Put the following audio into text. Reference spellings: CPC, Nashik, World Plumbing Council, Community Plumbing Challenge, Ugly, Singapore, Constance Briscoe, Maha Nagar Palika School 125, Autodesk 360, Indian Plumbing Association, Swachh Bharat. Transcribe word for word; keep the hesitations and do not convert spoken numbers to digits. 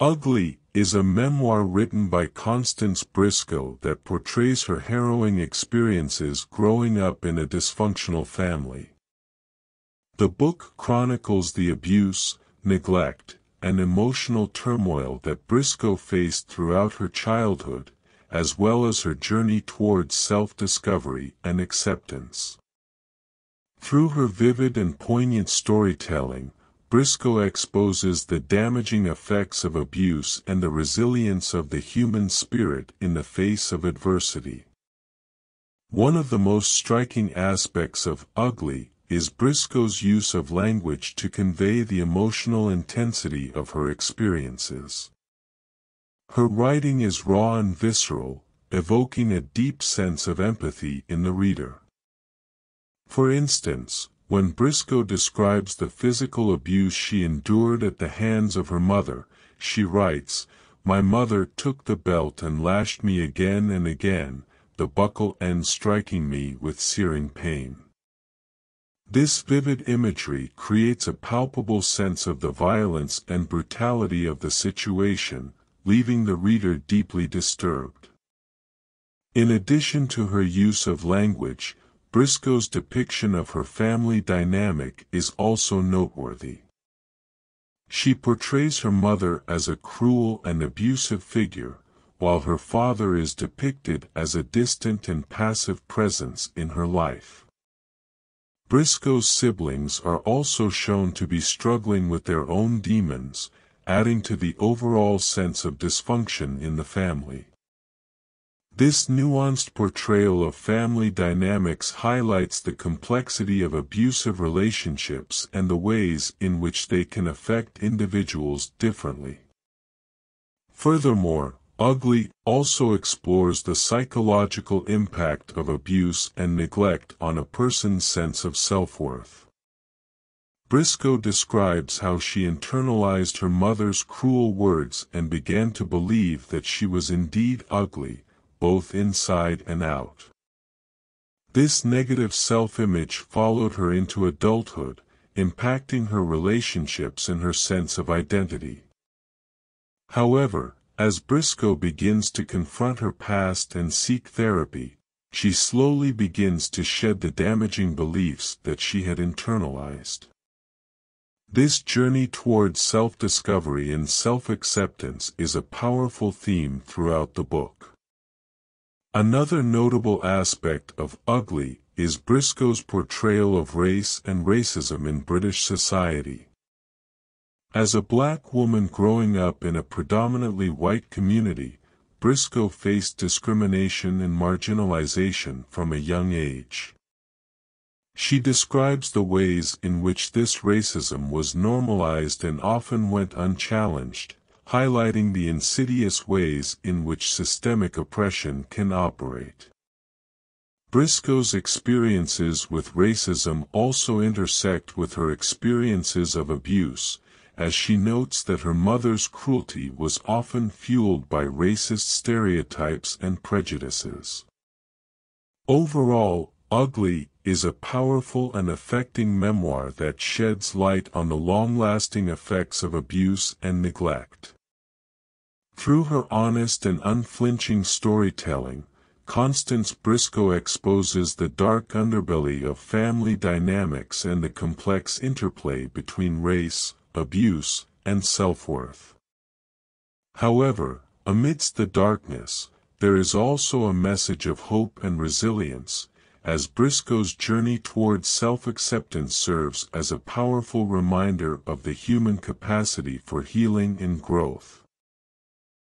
Ugly is a memoir written by Constance Briscoe that portrays her harrowing experiences growing up in a dysfunctional family. The book chronicles the abuse, neglect, and emotional turmoil that Briscoe faced throughout her childhood, as well as her journey towards self-discovery and acceptance. Through her vivid and poignant storytelling, Briscoe exposes the damaging effects of abuse and the resilience of the human spirit in the face of adversity. One of the most striking aspects of Ugly is Briscoe's use of language to convey the emotional intensity of her experiences. Her writing is raw and visceral, evoking a deep sense of empathy in the reader. For instance, when Briscoe describes the physical abuse she endured at the hands of her mother, she writes, "My mother took the belt and lashed me again and again, the buckle end striking me with searing pain." This vivid imagery creates a palpable sense of the violence and brutality of the situation, leaving the reader deeply disturbed. In addition to her use of language, Briscoe's depiction of her family dynamic is also noteworthy. She portrays her mother as a cruel and abusive figure, while her father is depicted as a distant and passive presence in her life. Briscoe's siblings are also shown to be struggling with their own demons, adding to the overall sense of dysfunction in the family. This nuanced portrayal of family dynamics highlights the complexity of abusive relationships and the ways in which they can affect individuals differently. Furthermore, Ugly also explores the psychological impact of abuse and neglect on a person's sense of self-worth. Briscoe describes how she internalized her mother's cruel words and began to believe that she was indeed ugly, both inside and out. This negative self-image followed her into adulthood, impacting her relationships and her sense of identity. However, as Briscoe begins to confront her past and seek therapy, she slowly begins to shed the damaging beliefs that she had internalized. This journey towards self-discovery and self-acceptance is a powerful theme throughout the book. Another notable aspect of Ugly is Briscoe's portrayal of race and racism in British society. As a black woman growing up in a predominantly white community, Briscoe faced discrimination and marginalization from a young age. She describes the ways in which this racism was normalized and often went unchallenged, highlighting the insidious ways in which systemic oppression can operate. Briscoe's experiences with racism also intersect with her experiences of abuse, as she notes that her mother's cruelty was often fueled by racist stereotypes and prejudices. Overall, Ugly is a powerful and affecting memoir that sheds light on the long-lasting effects of abuse and neglect. Through her honest and unflinching storytelling, Constance Briscoe exposes the dark underbelly of family dynamics and the complex interplay between race, abuse, and self-worth. However, amidst the darkness, there is also a message of hope and resilience, as Briscoe's journey towards self-acceptance serves as a powerful reminder of the human capacity for healing and growth.